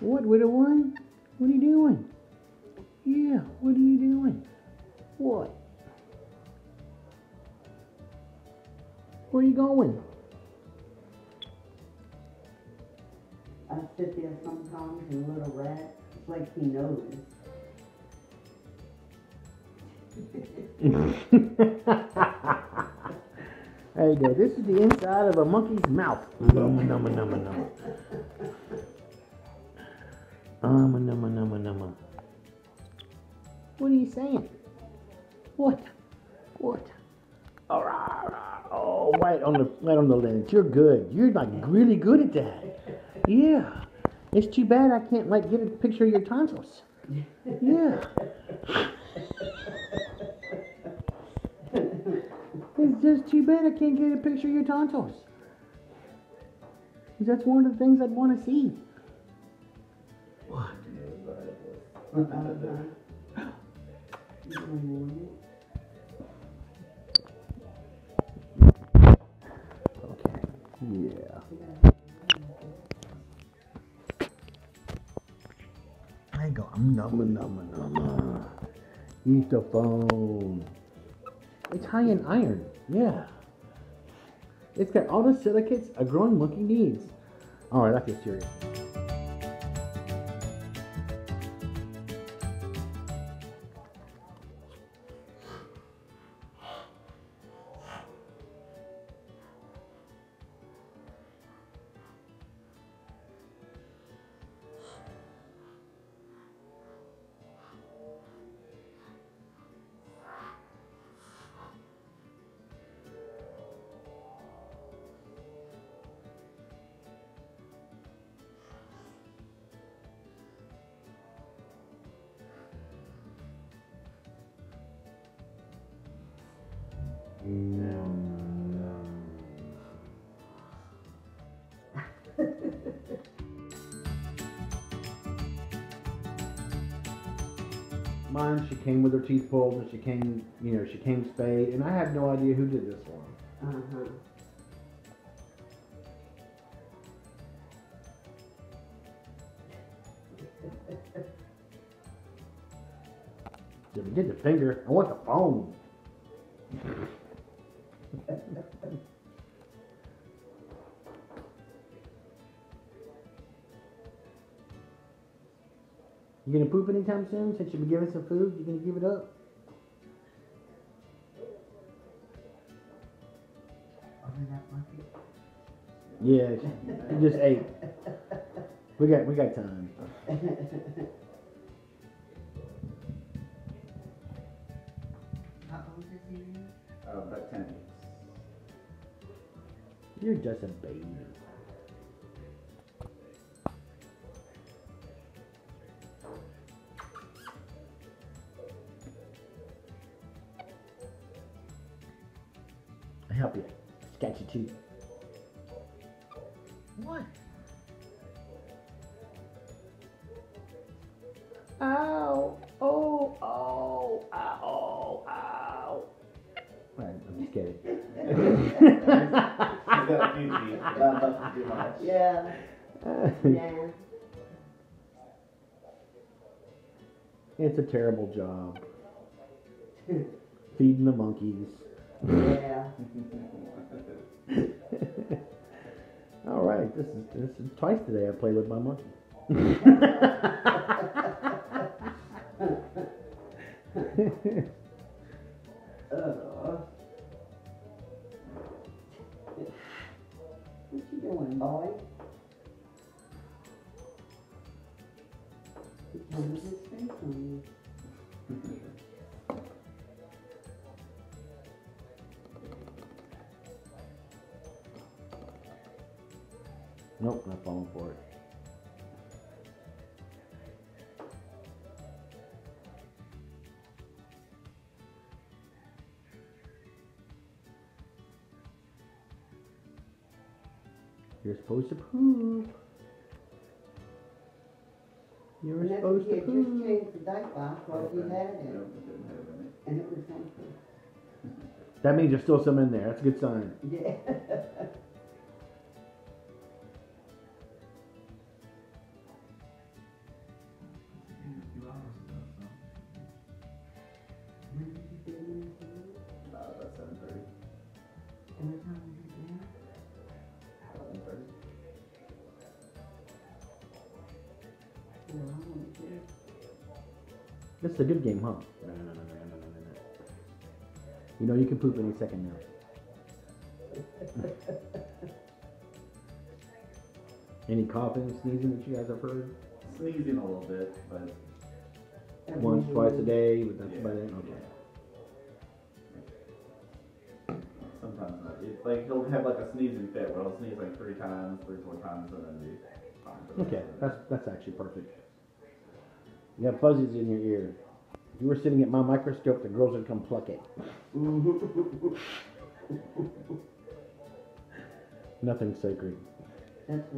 What, little one? What are you doing? Yeah, what are you doing? What? Where are you going? I sit there sometimes and little rat, it's like he knows. There you go. This is the inside of a monkey's mouth. What are you saying? What? What? Oh, right on the lens. You're good. You're like really good at that. Yeah. It's too bad I can't like get a picture of your tonsils. Yeah. It's just too bad I can't get a picture of your tonsils. That's one of the things I'd want to see. What? Okay. Yeah. There you go. Use the phone. It's high in iron. Yeah. It's got all the silicates a growing monkey needs. All right, I get serious. Mine, she came with her teeth pulled, and she came, she came spayed, and I have no idea who did this one. Uh-huh. Didn't get the finger. I want the phone. You gonna poop anytime soon? Since you've been giving some food, you gonna give it up? Yeah, it just ate. We got time. How old is he? About 10. You're just a baby. Help you. Scratch your teeth. What? Ow! Oh! Oh! Ow! Ow! Right, I'm just kidding. Yeah. Yeah. It's a terrible job. Feeding the monkeys. Yeah. All right, this is twice today I played with my monkey. What you doing, boy? Nope, not falling for it. You're supposed to poop. You're supposed to poop. Just changed the diaper while we had it. And it was empty. That means there's still some in there. That's a good sign. Yeah. This is a good game, huh? No. You know you can poop any second now. Any coughing, sneezing that you guys have heard? Sneezing a little bit, but... Once, twice a day, but that's about it? Okay. Sometimes not. It's like, he'll have like a sneezing fit where he'll sneeze like three or four times, and then be fine. Okay, that's actually perfect. You have fuzzies in your ear. If you were sitting at my microscope, the girls would come pluck it. Nothing sacred. That's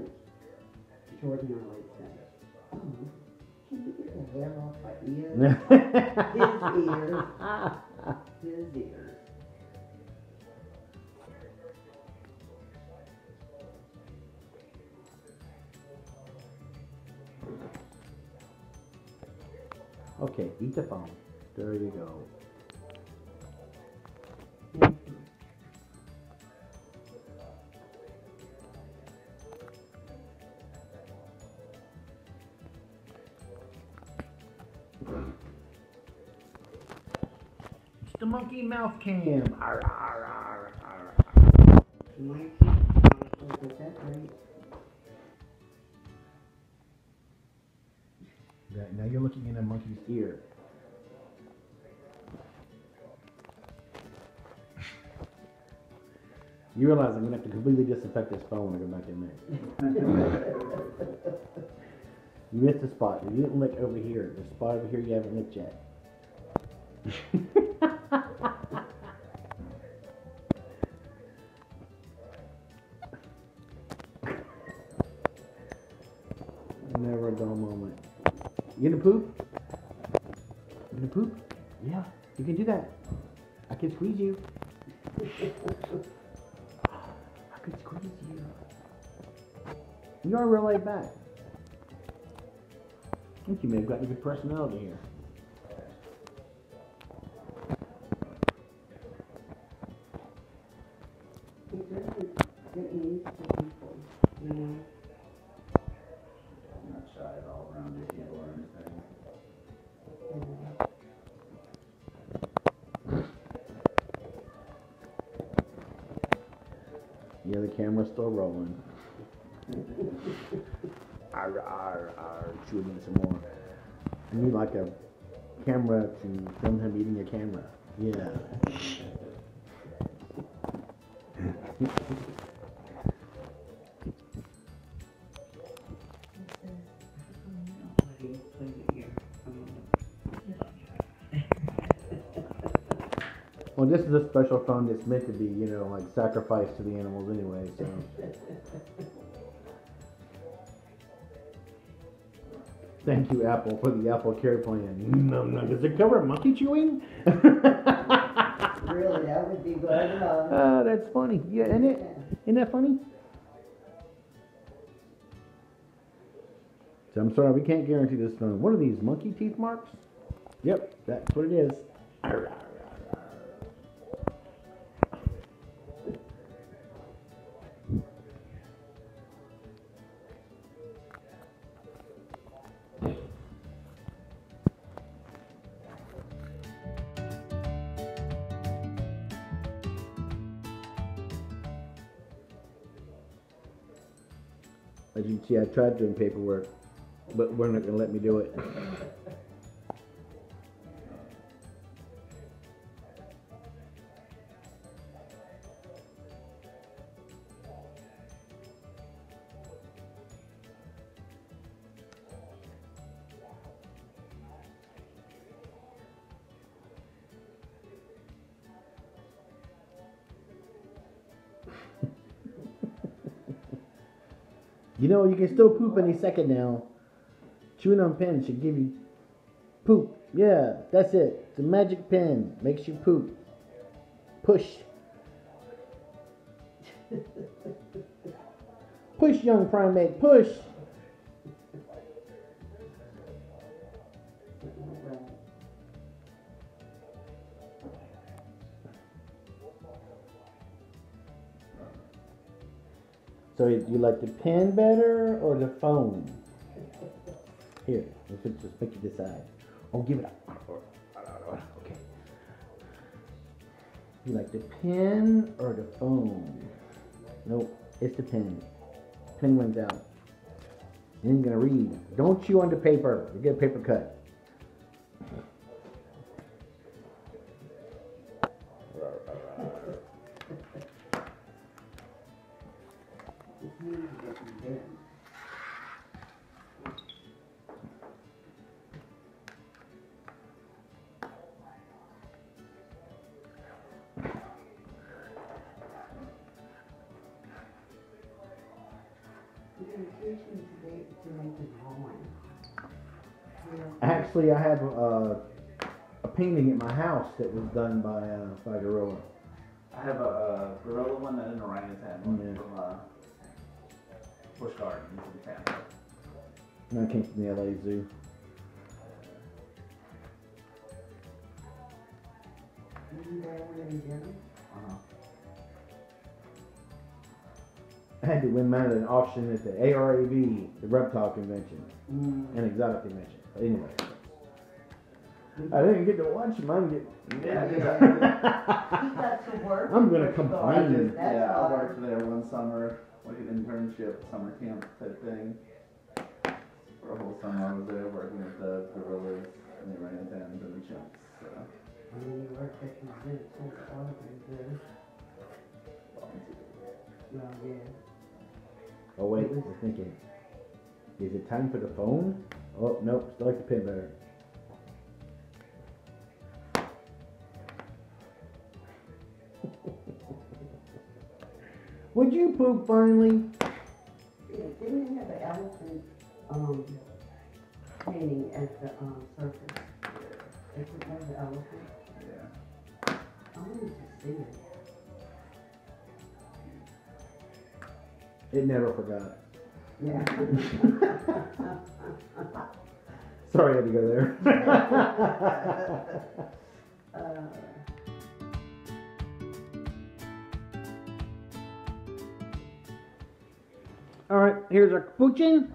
what Jordan always says. Oh, can you get the hair off my ear? His ear. Okay, eat the phone. There you go. It's the monkey mouth cam. Arr, arr, arr, arr, arr. Now you're looking in a monkey's ear. You realize I'm going to have to completely disinfect this phone when I go back in there. You missed a spot. You didn't lick over here. There's a spot over here you haven't licked yet. Never a dull moment. You gonna poop? You gonna poop? Yeah, you can do that. I can squeeze you. I could squeeze you. You are real laid back. I think you may have gotten a good personality here. Yeah, the camera's still rolling. Arr, arr, arr, chewing some more. You need like a camera to film him eating a camera. Yeah. Well, this is a special phone that's meant to be, you know, like sacrificed to the animals anyway, so. Thank you, Apple, for the Apple care plan. No, does it cover monkey chewing? Really, that would be good. That's funny. Yeah, isn't it? Isn't that funny? So I'm sorry, we can't guarantee this phone. What are these, monkey teeth marks? Yep, that's what it is. Arr, arr. As you can see, I tried doing paperwork, but we're not going to let me do it. You know, you can still poop any second now. Chewing on pen should give you poop. Yeah, that's it. It's a magic pen. Makes you poop. Push. Push, young primate. Push. So you like the pen better or the phone? Here, just make you decide. Oh, give it up. Okay. You like the pen or the phone? Nope, it's the pen. Penguin's out. You ain't gonna read. Don't chew on the paper. You get a paper cut. Actually, I have a painting at my house that was done by Gorilla. I have a Gorilla one and an orangutan one from Bush Garden in Tampa. And I came from the LA Zoo. I had to win mine at an auction at the ARAV, the reptile convention, and exotic convention. But anyway, I didn't get to watch him. I'm gonna complain. Yeah, I worked there one summer, like an internship, summer camp type thing. For a whole summer, I was there working with the gorillas and the orangutans and the chimps. So. You worked at the zoo too. Oh wait, I'm thinking. Is it time for the phone? Oh nope, still like the pen better. Would you poop finally? Yeah, didn't we have an elephant painting at the circus? Is it not the elephant? Yeah. I wanted to see it. It never forgot. Yeah. Sorry I had to go there. All right, here's our capuchin.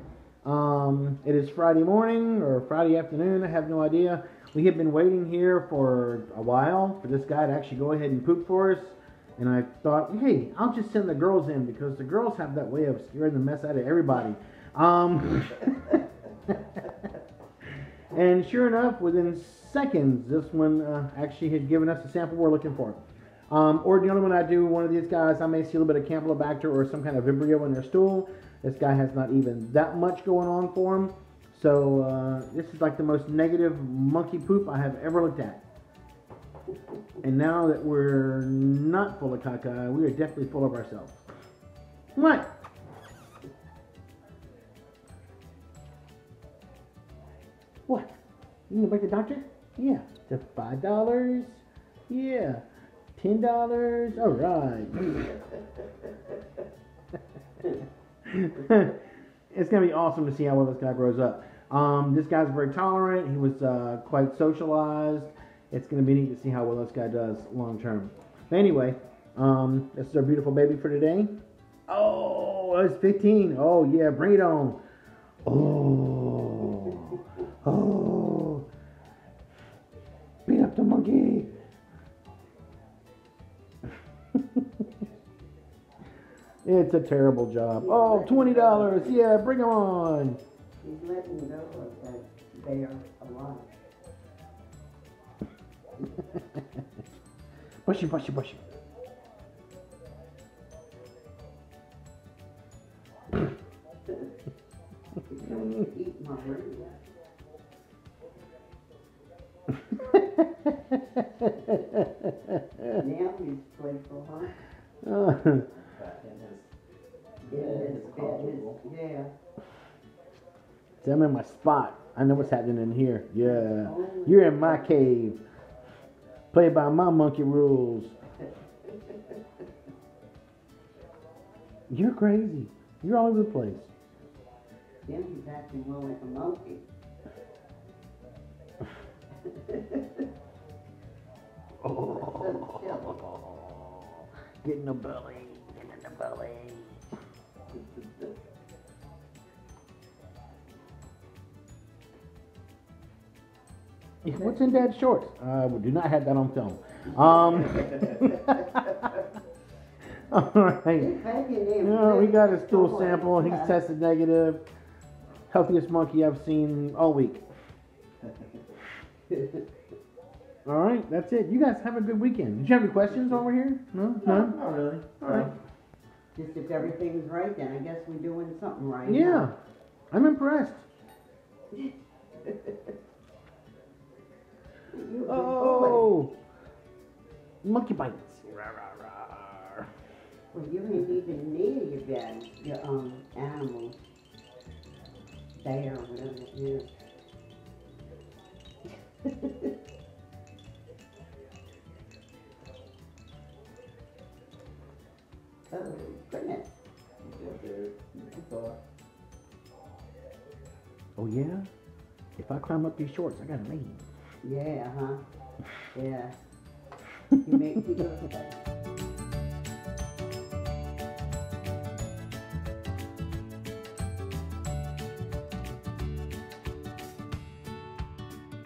It is Friday morning or Friday afternoon. I have no idea. We have been waiting here for a while for this guy to actually go ahead and poop for us. And I thought, hey, I'll just send the girls in because the girls have that way of scaring the mess out of everybody. And sure enough, within seconds, this one actually had given us a sample we're looking for. Ordinarily, when I do one of these guys, I may see a little bit of campylobacter or some kind of vibrio in their stool. This guy has not even that much going on for him. So this is like the most negative monkey poop I have ever looked at. And now that we're not full of caca, we are definitely full of ourselves. Right. What? You need to break the doctor? Yeah. To $5? Yeah. $10? All right. It's going to be awesome to see how well this guy grows up. This guy's very tolerant. He was quite socialized. It's going to be neat to see how well this guy does long term. But anyway, this is our beautiful baby for today. Oh, it's 15. Oh, yeah, bring it on. Oh, oh. Beat up the monkey. It's a terrible job. Oh, $20. Yeah, bring him on. He's letting go of that they are alive. Push him, push him, push him. Now he's playful, huh? Yeah. See, I'm in my spot. I know what's happening in here. Yeah. You're in my cave. Play by my monkey rules. You're crazy. You're all over the place. Yeah, he's acting well like a monkey. Oh. Get in the belly. Get in the belly. What's in Dad's shorts? We do not have that on film. All right. No, we got his stool sample. He's tested negative. Healthiest monkey I've seen all week. All right, that's it. You guys have a good weekend. Did you have any questions over here? No? No? Not really. All right. Just if everything's right, then I guess we're doing something right. Yeah. Now. I'm impressed. Oh! Monkey bites. Rah, rah, rah. Well, you're going to need to nail your animals. There, whatever it is. Oh, goodness. Oh, yeah? If I climb up these shorts, I gotta leave. Yeah, huh? Yeah. You make people